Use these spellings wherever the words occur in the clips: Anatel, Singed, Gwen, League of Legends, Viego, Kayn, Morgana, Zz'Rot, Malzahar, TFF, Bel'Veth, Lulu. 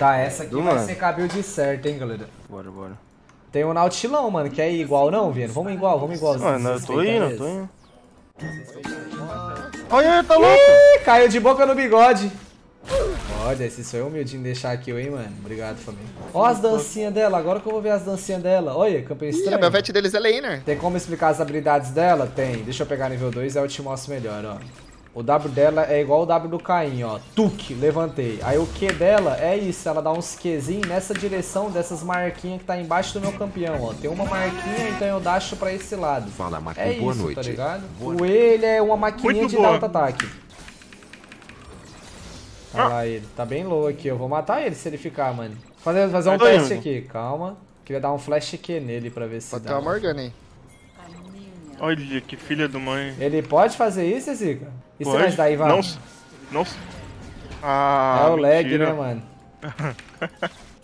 Tá, essa aqui vai ser cabuild certo, hein, galera. Bora, bora. Tem um nautilão, mano, que é igual não, Vieno? Vamos igual. Mano, eu tô indo, Olha, tá louco! Ih, caiu de boca no bigode. Olha, esse sou eu humildinho deixar aqui, hein, mano. Obrigado, família. Ó as dancinhas dela, agora que eu vou ver as dancinhas dela. Olha, campeão estranho. A Bel'Veth deles é laner. Tem como explicar as habilidades dela? Tem. Deixa eu pegar nível 2, aí eu te mostro melhor, ó. O W dela é igual o W do Kayn, ó. Tuque, levantei. Aí o Q dela é isso, ela dá uns Qzinho nessa direção dessas marquinhas que tá embaixo do meu campeão, ó. Tem uma marquinha, então eu dasho pra esse lado. Fala, Marquinhos, é boa isso, noite. Tá ligado? O E, ele é uma maquininha de alto ataque. Olha lá ele. Tá bem low aqui, eu vou matar ele se ele ficar, mano. Fazer um teste aqui, calma. Queria dar um flash Q nele pra ver se dá. Tá uma Morgana aí. Olha, que filha do mãe. Ele pode fazer isso, Zica? E se nós daí, vai? Não. Ah, é o lag, né, mano?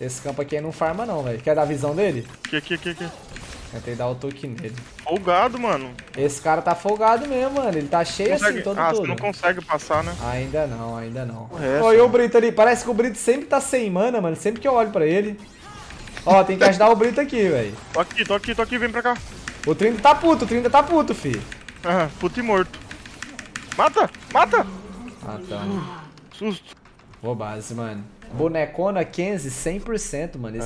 Esse campo aqui não farma não, velho. Quer dar a visão dele? Aqui. Tentei dar o toque nele. Folgado, mano. Esse cara tá folgado mesmo, mano. Ele tá cheio assim, todo todo. Você não consegue passar, né? Ainda não, ainda não. Olha o Brito ali. Parece que o Brito sempre tá sem mana, mano. Sempre que eu olho pra ele. Ó, tem que ajudar o Brito aqui, velho. Tô aqui. Vem pra cá. O 30 tá puto, fi. Aham, puto e morto. Mata! Ah, tá. Susto. Boa base, mano. Bonecona 15, 100%, mano.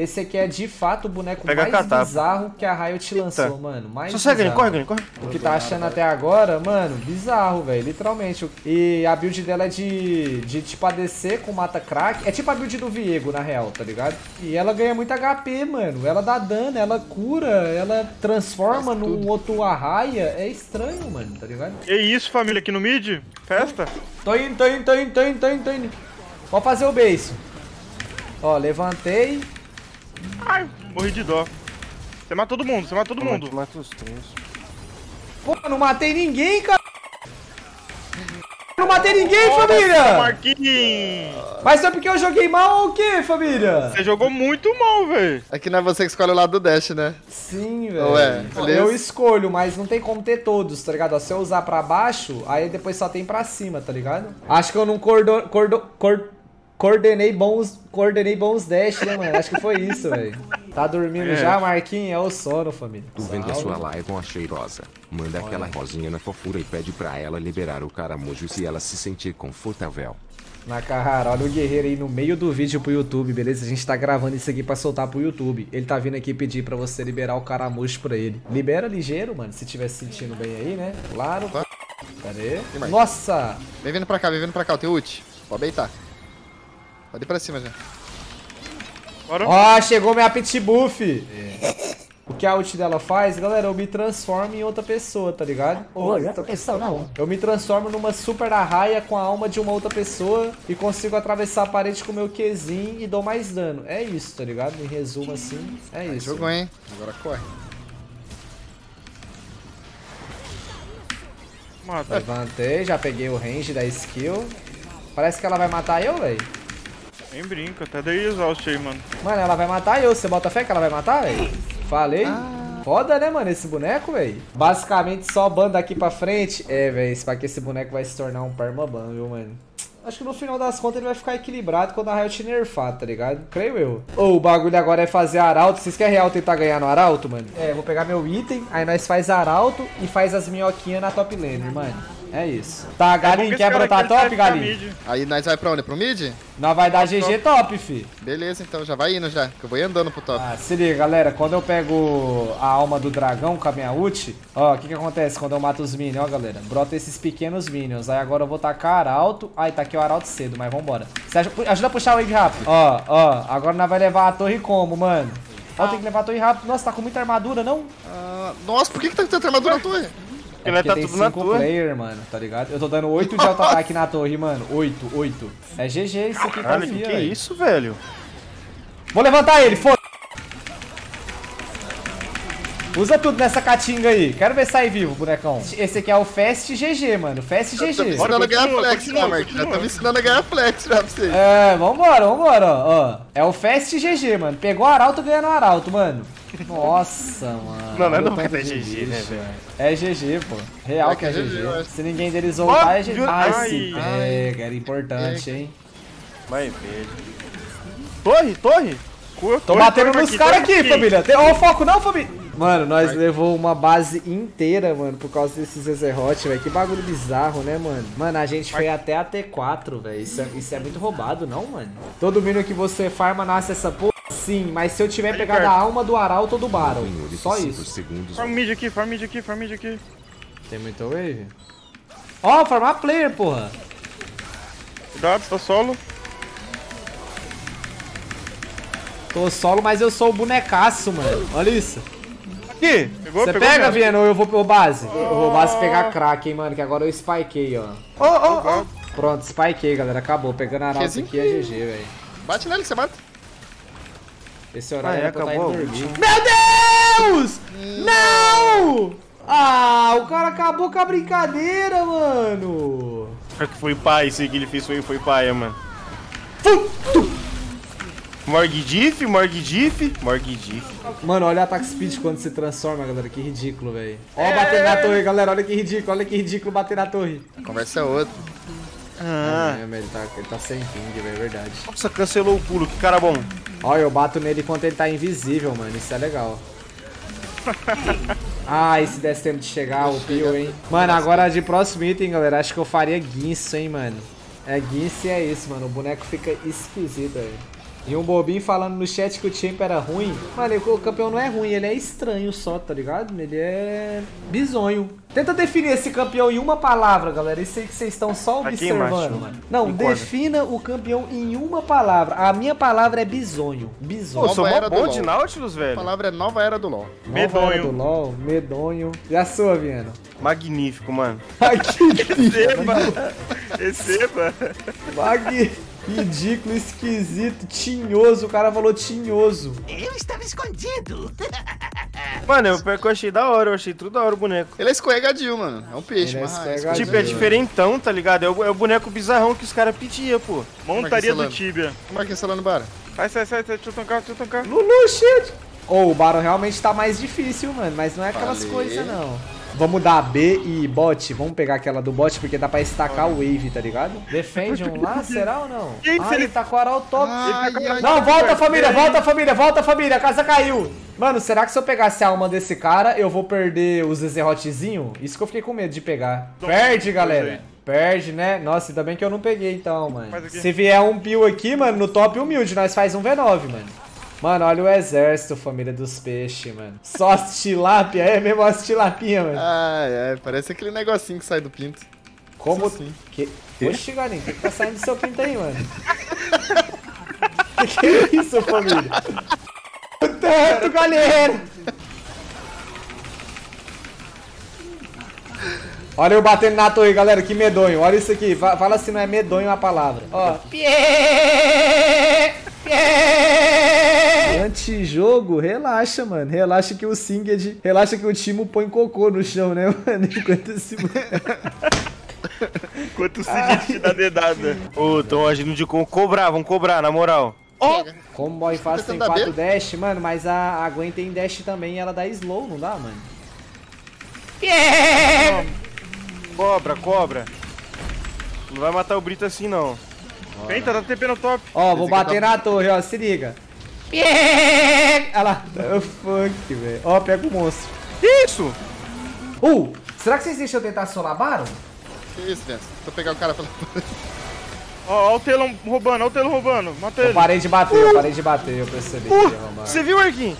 Esse aqui é de fato o boneco mais bizarro que a Riot lançou, mano. Mais bizarro. Corre, Glenn. O que tá achando até agora, mano, bizarro, velho. Literalmente. E a build dela é de tipo ADC com mata crack. É tipo a build do Viego, na real, tá ligado? E ela ganha muito HP, mano. Ela dá dano, ela cura, ela transforma num outro arraia. É estranho, mano, tá ligado? É isso, família, aqui no mid? Festa? Tô indo. Pode fazer o beijo. Ó, levantei. Ai, morri de dó. Você mata todo mundo, Mata os três. Pô, não matei ninguém, cara. Não matei ninguém, família. Marquinhos. Mas só porque eu joguei mal ou o quê, família? Você jogou muito mal, velho. É que não é você que escolhe o lado do dash, né? Sim, velho. Eu escolho, mas não tem como ter todos, tá ligado? Ó, se eu usar pra baixo, aí depois só tem pra cima, tá ligado? Acho que eu não coordenei bons dash, né, mano? Acho que foi isso, velho. Tá dormindo já, Marquinhos? É o sono, família. Tu vende a sua live com a cheirosa. Manda aquela rosinha na fofura e pede pra ela liberar o caramujo se ela se sentir confortável. Nakahara, olha o guerreiro aí no meio do vídeo pro YouTube, beleza? A gente tá gravando isso aqui pra soltar pro YouTube. Ele tá vindo aqui pedir pra você liberar o caramujo pra ele. Libera ligeiro, mano, se tiver se sentindo bem aí, né? Claro. Cadê? Nossa! Vem vindo pra cá, o teu ult. Pode beitar. Pode ir pra cima já. Ó, chegou minha pitbull, fi. O que a ult dela faz, galera, eu me transformo em outra pessoa, tá ligado? Eu me transformo numa super arraia com a alma de uma outra pessoa e consigo atravessar a parede com o meu Qzinho e dou mais dano. É isso, tá ligado? Em resumo, assim, é isso. Jogou, hein? Agora corre. Mata. Levantei, já peguei o range da skill. Parece que ela vai matar eu, velho. Nem brinca, até dei exaust aí, mano. Mano, ela vai matar eu, você bota fé que ela vai matar, velho? Falei. Foda, né, mano, esse boneco, velho? Basicamente, só ban daqui pra frente. É, velho, pra que esse boneco vai se tornar um permaban, viu, mano? Acho que no final das contas ele vai ficar equilibrado quando a Riot nerfar, tá ligado? Creio eu. O bagulho agora é fazer arauto. Vocês querem real tentar ganhar no arauto, mano? É, vou pegar meu item, aí nós faz arauto e faz as minhoquinhas na top lane, mano. É isso. Tá, Galinho, quer brotar top, Galinho? Aí nós vai pra onde? Pro mid? Nós vai dar GG top, fi. Beleza, então já vai indo já, que eu vou andando pro top. Ah, se liga, galera. Quando eu pego a alma do dragão com a minha ult, ó, o que que acontece quando eu mato os minions, ó, galera? Brota esses pequenos minions. Aí agora eu vou tacar arauto. Aí tá aqui o arauto cedo, mas vambora. Você ajuda a puxar o wave rápido. Ó, agora nós vai levar a torre como, mano? Ó, tem que levar a torre rápido. Nossa, tá com muita armadura, não? Nossa, por que que tá com tanta armadura na torre? É porque tá tem 5 player, mano, tá ligado? Eu tô dando 8 de auto-ataque na torre, mano. 8. É GG isso aqui, cara. Que é isso, velho? Vou levantar ele, foda. Usa tudo nessa catinga aí. Quero ver sair vivo, bonecão. Esse aqui é o Fast GG, mano. Fast GG. Tá me ensinando a ganhar flex, né, Mark? Já tá me ensinando a ganhar flex já pra vocês. É, vambora, ó. É o Fast GG, mano. Pegou o arauto, ganhando o arauto, mano. Nossa, mano. Não é GG, né, velho? É GG, pô. Real que é GG. Se ninguém deles voltar, é GG. Ai, se pega. Era importante, hein? Vai ver. Torre. Tô batendo nos caras aqui, família. Ó, o foco não, família. Mano, nós levou uma base inteira, mano, por causa desses Zz'Rot, velho. Que bagulho bizarro, né, mano? Mano, a gente foi até a T4, velho. Isso é muito roubado, não, mano? Todo mino que você farma nasce essa porra. Sim, mas se eu tiver pegado a alma do Arauto ou do Baron. Só isso. Farm mid aqui, farm mid aqui, farm mid aqui. Tem muita wave. Ó, farmar player, porra. Cuidado, tá solo. Tô solo, mas eu sou o bonecaço, mano. Olha isso. Aqui. Você pega, Vieno, ou eu vou pro base? Oh. Eu vou base pegar crack, hein, mano, que agora eu spikei, ó. Pronto, spikei, galera. Acabou. Pegando a arauto aqui é GG, velho. Bate nele, você mata. Esse horário é pra tá indo dormir. Meu Deus! Não! Ah, o cara acabou com a brincadeira, mano. Será que foi pai? Esse que ele fez foi pai, mano. Futu! Morg diff. Mano, olha o ataque speed quando se transforma, galera. Que ridículo, velho. Ó, bater na torre, galera. Olha que ridículo bater na torre. A conversa é outra. Ele tá sem ping, velho. É verdade. Nossa, cancelou o pulo. Que cara bom. Ó, eu bato nele enquanto ele tá invisível, mano. Isso é legal. Ah, e se desse tempo de chegar, o pio, hein. Mano, agora de próximo item, galera. Acho que eu faria guinço, hein, mano. É guinço e é isso, mano. O boneco fica esquisito, velho. E um bobinho falando no chat que o champ era ruim. Mano, o campeão não é ruim, ele é estranho só, tá ligado? Ele é bizonho. Tenta definir esse campeão em uma palavra, galera. Isso aí que vocês estão só observando, mano. Não, defina o campeão em uma palavra. A minha palavra é bizonho. Bizonho. Pô, sou mó bom de Nautilus, velho. A palavra é nova era do LoL. Medonho. Nova era do LoL, medonho. E a sua, Vieno? Magnífico, mano. Magnífico. Receba. Magnífico. Ridículo, esquisito, tinhoso. O cara falou tinhoso. Eu estava escondido. Mano, eu achei da hora, eu achei tudo da hora o boneco. Ele é escorregadio, mano. É um peixe, mano. Tipo, é diferentão, tá ligado? É o boneco bizarrão que os caras pediam, pô. Montaria do Tibia. Como é que é esse lá no Baron? Sai, deixa eu tancar. Lulu, shit. O Baron realmente tá mais difícil, mano. Mas não é aquelas coisas, não. Vamos dar B e bot. Vamos pegar aquela do bot, porque dá pra estacar o wave, tá ligado? Defende um lá, será ou não? Ele tá com o Aral top. Não, volta, família. A casa caiu. Mano, será que se eu pegasse a alma desse cara, eu vou perder os Zz'Rotzinho? Isso que eu fiquei com medo de pegar. Perde, galera. Perde, né? Nossa, ainda bem que eu não peguei, então, mano. Se vier um pio aqui, mano, no top humilde, nós faz um V9, mano. Mano, olha o exército, família dos peixes, mano. Só as tilápia, é mesmo as tilapinha, mano. Parece aquele negocinho que sai do pinto. Como assim? Oxi, galinho, o que tá saindo do seu pinto aí, mano? Que é isso, família? Tanto, galera! Olha eu batendo na torre, galera, que medonho. Olha isso aqui, fala se não é medonho a palavra. Ó. Antijogo, relaxa, mano. Relaxa que o Singed, relaxa que o Timo põe cocô no chão, né, mano? Enquanto o Singed te dá dedada. Ô, tão agindo de cobrar, vamos cobrar, na moral. Ó! Oh! Como o boy fácil tem 4 dash, mano, mas a Gwen tem dash também e ela dá slow, não dá, mano? Yeah! Cobra. Não vai matar o Brito assim, não. Eita, tá TP no top. Ó, vou bater na torre, ó, se liga. Olha lá, fuck, velho. Ó, pega o monstro. Isso! Será que vocês deixam eu tentar solar Baron? Que isso, Denso? Tô pegando o cara pela parede. Ó, o telão roubando. Mata ele. Eu parei de bater, eu percebi que ele ia roubar. Você viu, Arquim?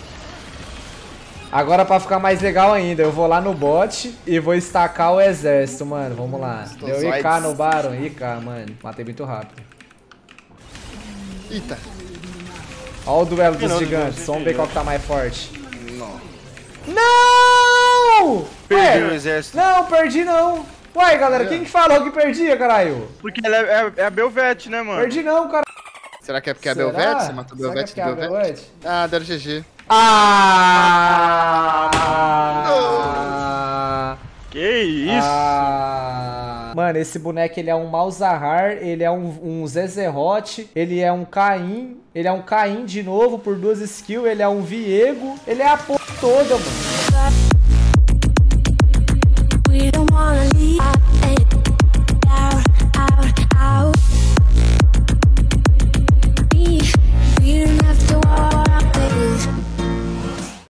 Agora, pra ficar mais legal ainda, eu vou lá no bot e vou estacar o exército, mano. Vamos lá. Deu IK no Baron, IK, mano. Matei muito rápido. Eita. Olha o duelo dos gigantes, vamos ver qual que tá mais forte. Não! Perdi o exército. Não, perdi não. Uai, galera, quem que falou que perdia, caralho? Porque ela é a Bel'Veth, né, mano? Perdi não, cara. Será que é porque é a Bel'Veth? Você matou a Bel'Veth e Bel'Veth? Ah, deram GG. Que isso? Mano, esse boneco, ele é um Malzahar, ele é um Zz'Rot, ele é um Kayn, ele é um Kayn de novo por 2 skills, ele é um Viego, ele é a porra toda, mano.